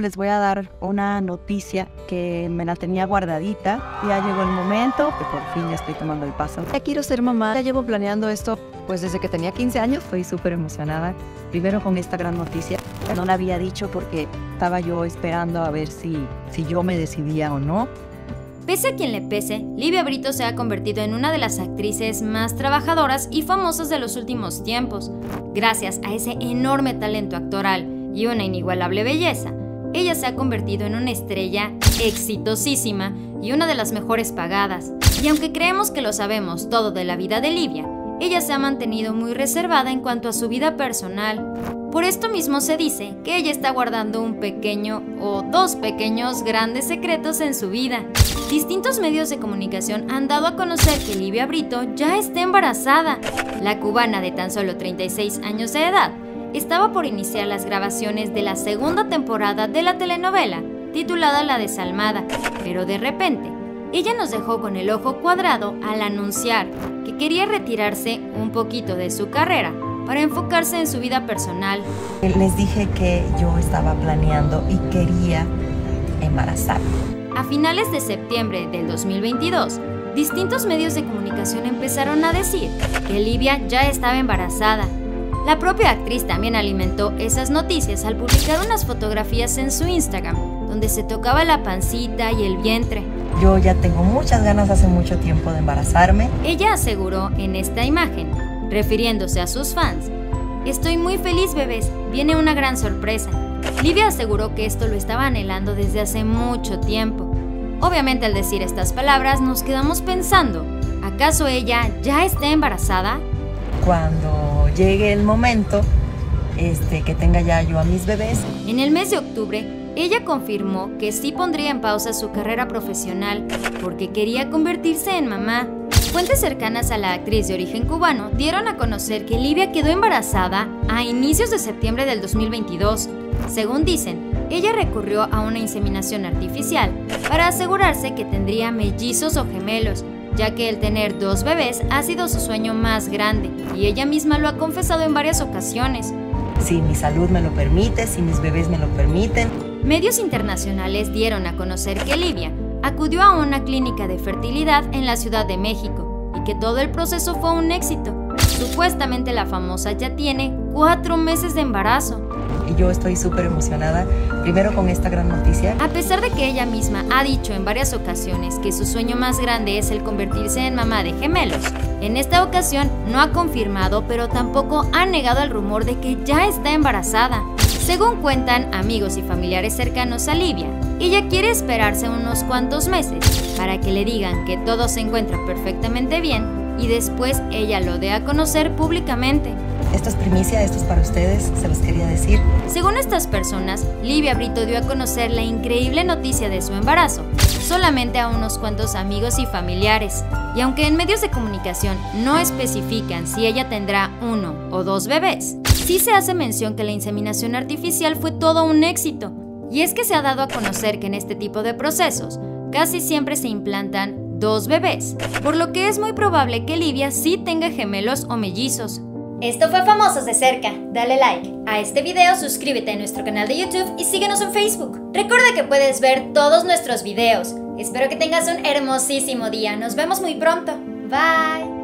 les voy a dar una noticia que me la tenía guardadita. Ya llegó el momento, que por fin ya estoy tomando el paso. Ya quiero ser mamá, ya llevo planeando esto pues desde que tenía 15 años. Estoy súper emocionada, primero con esta gran noticia. No la había dicho porque estaba yo esperando a ver si yo me decidía o no. Pese a quien le pese, Livia Brito se ha convertido en una de las actrices más trabajadoras y famosas de los últimos tiempos. Gracias a ese enorme talento actoral y una inigualable belleza, ella se ha convertido en una estrella exitosísima y una de las mejores pagadas. Y aunque creemos que lo sabemos todo de la vida de Livia, ella se ha mantenido muy reservada en cuanto a su vida personal. Por esto mismo se dice que ella está guardando un pequeño o dos pequeños grandes secretos en su vida. Distintos medios de comunicación han dado a conocer que Livia Brito ya está embarazada. La cubana de tan solo 36 años de edad estaba por iniciar las grabaciones de la segunda temporada de la telenovela titulada La Desalmada, pero de repente ella nos dejó con el ojo cuadrado al anunciar que quería retirarse un poquito de su carrera para enfocarse en su vida personal. Les dije que yo estaba planeando y quería embarazarme. A finales de septiembre del 2022, distintos medios de comunicación empezaron a decir que Livia ya estaba embarazada. La propia actriz también alimentó esas noticias al publicar unas fotografías en su Instagram, donde se tocaba la pancita y el vientre. Yo ya tengo muchas ganas hace mucho tiempo de embarazarme. Ella aseguró en esta imagen, refiriéndose a sus fans: "Estoy muy feliz, bebés, viene una gran sorpresa". Livia aseguró que esto lo estaba anhelando desde hace mucho tiempo. Obviamente, al decir estas palabras nos quedamos pensando, ¿acaso ella ya está embarazada? Cuando llegue el momento, que tenga ya yo a mis bebés. En el mes de octubre, ella confirmó que sí pondría en pausa su carrera profesional porque quería convertirse en mamá. Fuentes cercanas a la actriz de origen cubano dieron a conocer que Livia quedó embarazada a inicios de septiembre del 2022. Según dicen, ella recurrió a una inseminación artificial para asegurarse que tendría mellizos o gemelos, ya que el tener dos bebés ha sido su sueño más grande y ella misma lo ha confesado en varias ocasiones. Si mi salud me lo permite, si mis bebés me lo permiten. Medios internacionales dieron a conocer que Livia acudió a una clínica de fertilidad en la Ciudad de México y que todo el proceso fue un éxito. Supuestamente la famosa ya tiene 4 meses de embarazo. Y yo estoy súper emocionada, primero con esta gran noticia. A pesar de que ella misma ha dicho en varias ocasiones que su sueño más grande es el convertirse en mamá de gemelos, en esta ocasión no ha confirmado, pero tampoco ha negado el rumor de que ya está embarazada. Según cuentan amigos y familiares cercanos a Livia, ella quiere esperarse unos cuantos meses para que le digan que todo se encuentra perfectamente bien y después ella lo dé a conocer públicamente. Esto es primicia, esto es para ustedes, se los quería decir. Según estas personas, Livia Brito dio a conocer la increíble noticia de su embarazo solamente a unos cuantos amigos y familiares. Y aunque en medios de comunicación no especifican si ella tendrá 1 o 2 bebés, sí se hace mención que la inseminación artificial fue todo un éxito. Y es que se ha dado a conocer que en este tipo de procesos casi siempre se implantan 2 bebés, por lo que es muy probable que Livia sí tenga gemelos o mellizos. Esto fue Famosos de Cerca. Dale like a este video, suscríbete a nuestro canal de YouTube y síguenos en Facebook. Recuerda que puedes ver todos nuestros videos. Espero que tengas un hermosísimo día. Nos vemos muy pronto. Bye.